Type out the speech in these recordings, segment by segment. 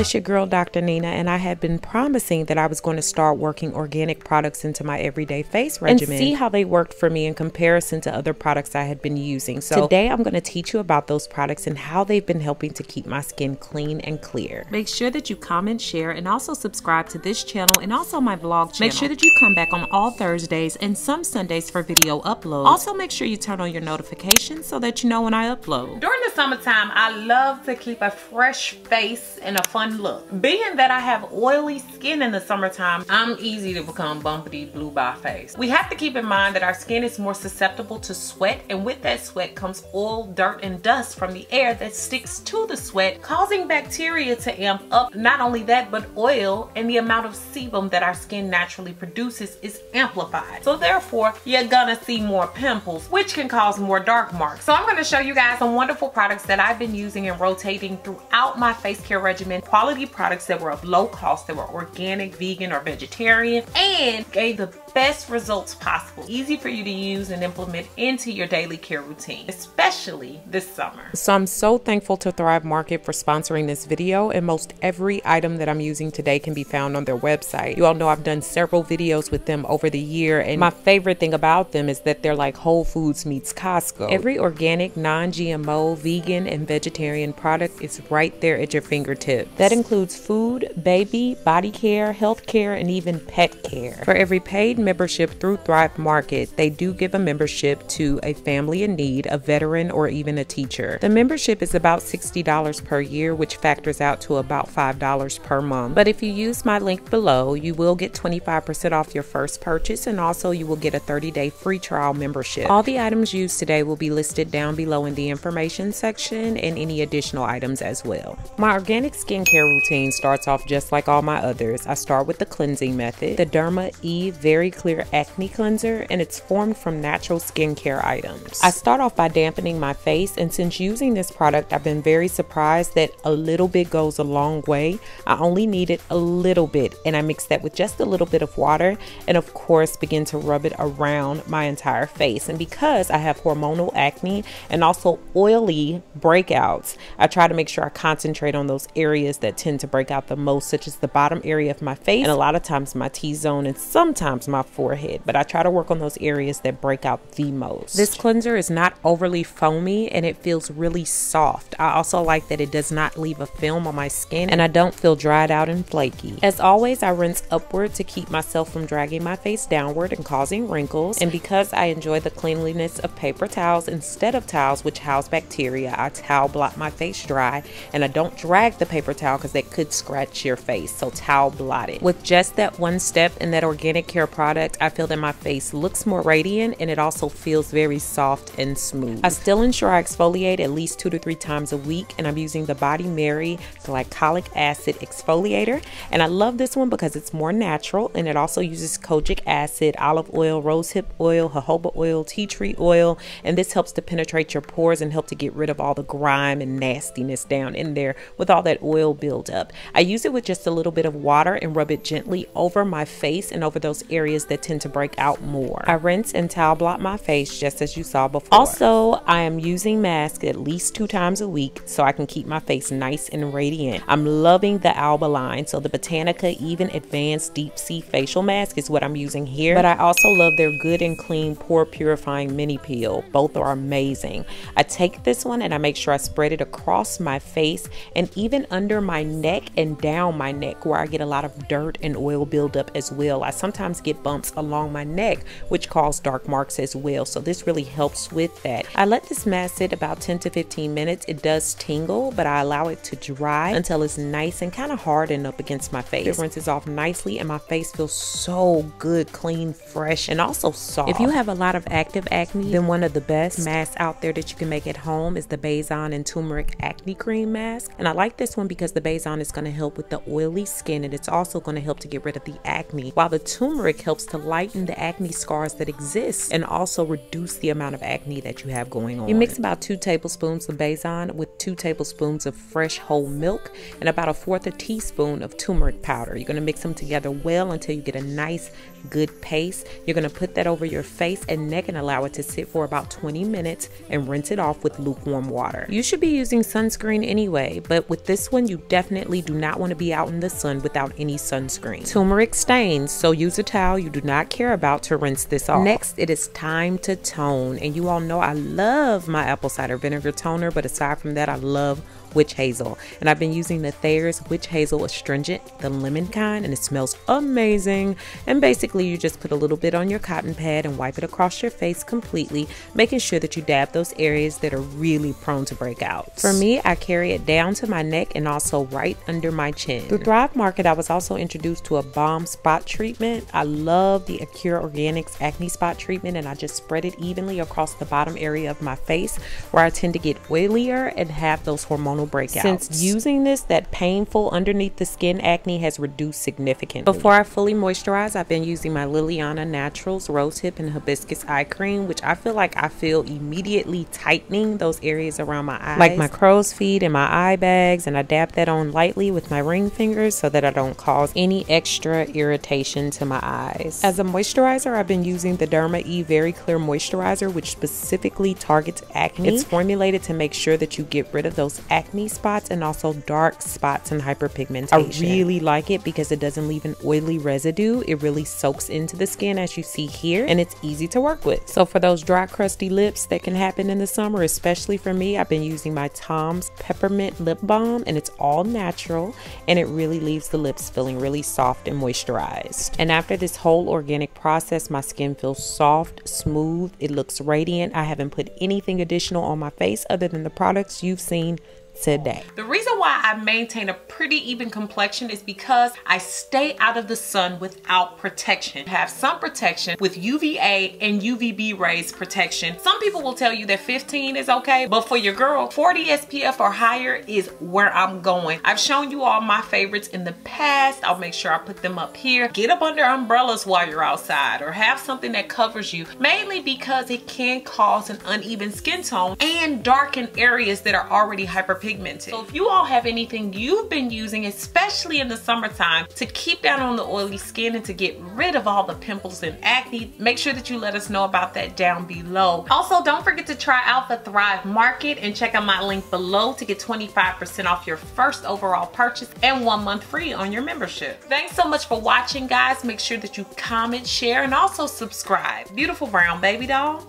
it's your girl, Dr. Nina, and I have been promising that I was going to start working organic products into my everyday face regimen and see how they worked for me in comparison to other products I had been using. So today I'm going to teach you about those products and how they've been helping to keep my skin clean and clear. Make sure that you comment, share, and also subscribe to this channel and also my vlog channel. Make sure that you come back on all Thursdays and some Sundays for video uploads. Also make sure you turn on your notifications so that you know when I upload. During the summertime, I love to keep a fresh face and a fun look. Being that I have oily skin in the summertime, I'm easy to become bumpity blue by face. We have to keep in mind that our skin is more susceptible to sweat, and with that sweat comes oil, dirt, and dust from the air that sticks to the sweat, causing bacteria to amp up. Not only that, but oil and the amount of sebum that our skin naturally produces is amplified. So therefore, you're gonna see more pimples, which can cause more dark marks. So I'm gonna show you guys some wonderful products that I've been using and rotating throughout my face care regimen. Quality products that were of low cost, that were organic, vegan, or vegetarian, and gave the best results possible. Easy for you to use and implement into your daily care routine, especially this summer. So I'm so thankful to Thrive Market for sponsoring this video, and most every item that I'm using today can be found on their website. You all know I've done several videos with them over the year, and my favorite thing about them is that they're like Whole Foods meets Costco. Every organic, non-GMO, vegan, and vegetarian product is right there at your fingertips. That includes food, baby, body care, health care, and even pet care. For every paid membership through Thrive Market, they do give a membership to a family in need, a veteran, or even a teacher. The membership is about $60 per year, which factors out to about $5 per month. But if you use my link below, you will get 25% off your first purchase, and also you will get a 30-day free trial membership. All the items used today will be listed down below in the information section, and any additional items as well. My organic skincare routine starts off just like all my others. I start with the cleansing method, the Derma E Very Clear Acne Cleanser, and it's formed from natural skincare items. I start off by dampening my face, and since using this product, I've been very surprised that a little bit goes a long way. I only needed a little bit, and I mix that with just a little bit of water, and of course begin to rub it around my entire face. And because I have hormonal acne and also oily breakouts, I try to make sure I concentrate on those areas that tend to break out the most, such as the bottom area of my face and a lot of times my T-zone and sometimes my forehead, but I try to work on those areas that break out the most. This cleanser is not overly foamy, and it feels really soft. I also like that it does not leave a film on my skin, and I don't feel dried out and flaky. As always, I rinse upward to keep myself from dragging my face downward and causing wrinkles, and because I enjoy the cleanliness of paper towels instead of towels which house bacteria, I towel block my face dry, and I don't drag the paper towel because that could scratch your face, so towel blot it. With just that one step and that organic care product, I feel that my face looks more radiant, and it also feels very soft and smooth. I still ensure I exfoliate at least 2 to 3 times a week, and I'm using the Body Merry Glycolic Acid Exfoliator, and I love this one because it's more natural, and it also uses kojic acid, olive oil, rosehip oil, jojoba oil, tea tree oil, and this helps to penetrate your pores and help to get rid of all the grime and nastiness down in there with all that oil buildup. I use it with just a little bit of water and rub it gently over my face and over those areas that tend to break out more. I rinse and towel blot my face just as you saw before. Also, I am using masks at least 2 times a week so I can keep my face nice and radiant. I'm loving the Alba line, so the Botanica Even Advanced Deep Sea Facial Mask is what I'm using here, but I also love their Good and Clean Pore Purifying Mini Peel. Both are amazing. I take this one and I make sure I spread it across my face and even under my neck and down my neck where I get a lot of dirt and oil buildup as well. I sometimes get bumps along my neck, which cause dark marks as well, so this really helps with that. I let this mask sit about 10 to 15 minutes. It does tingle, but I allow it to dry until it's nice and kind of hardened up against my face. It rinses off nicely, and my face feels so good, clean, fresh, and also soft. If you have a lot of active acne, then one of the best masks out there that you can make at home is the Besan and Tumeric Acne Cream Mask, and I like this one because the Besan is going to help with the oily skin, and it's also going to help to get rid of the acne, while the Tumeric helps to lighten the acne scars that exist and also reduce the amount of acne that you have going on. You mix about 2 tablespoons of Besan with 2 tablespoons of fresh whole milk and about 1/4 a teaspoon of turmeric powder. You're going to mix them together well until you get a nice good paste. You're going to put that over your face and neck and allow it to sit for about 20 minutes and rinse it off with lukewarm water. You should be using sunscreen anyway, but with this one, you definitely do not want to be out in the sun without any sunscreen. Turmeric stains, so use a towel you do not care about to rinse this off. Next, it is time to tone, and you all know I love my apple cider vinegar toner, but aside from that, I love witch hazel, and I've been using the Thayer's witch hazel astringent, the lemon kind, and it smells amazing. And basically you just put a little bit on your cotton pad and wipe it across your face completely, making sure that you dab those areas that are really prone to breakouts. For me, I carry it down to my neck and also right under my chin. Through Thrive Market, I was also introduced to a balm spot treatment. I love the Acure Organics acne spot treatment, and I just spread it evenly across the bottom area of my face where I tend to get oilier and have those hormonal breakouts. Since using this, that painful underneath the skin acne has reduced significantly. Before I fully moisturize, I've been using my Liliana Naturals Rose Hip and Hibiscus Eye Cream, which I feel immediately tightening those areas around my eyes, like my crow's feet and my eye bags, and I dab that on lightly with my ring fingers so that I don't cause any extra irritation to my eyes. As a moisturizer, I've been using the Derma E Very Clear Moisturizer, which specifically targets acne. It's formulated to make sure that you get rid of those acne spots and also dark spots and hyperpigmentation. I really like it because it doesn't leave an oily residue. It really soaks into the skin, as you see here, and it's easy to work with. So for those dry, crusty lips that can happen in the summer, especially for me, I've been using my Tom's Peppermint Lip Balm, and it's all natural, and it really leaves the lips feeling really soft and moisturized. And after this whole organic process, my skin feels soft, smooth, it looks radiant. I haven't put anything additional on my face other than the products you've seen today. The reason why I maintain a pretty even complexion is because I stay out of the sun without protection. I have some protection with UVA and UVB rays protection. Some people will tell you that 15 is okay, but for your girl, 40 SPF or higher is where I'm going. I've shown you all my favorites in the past. I'll make sure I put them up here. Get up under umbrellas while you're outside, or have something that covers you, mainly because it can cause an uneven skin tone and darken areas that are already hyperpigmented. So if you all have anything you've been using, especially in the summertime, to keep down on the oily skin and to get rid of all the pimples and acne, make sure that you let us know about that down below. Also, don't forget to try out the Thrive Market and check out my link below to get 25% off your first overall purchase and 1 month free on your membership. Thanks so much for watching, guys. Make sure that you comment, share, and also subscribe. Beautiful brown baby doll.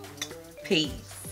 Peace.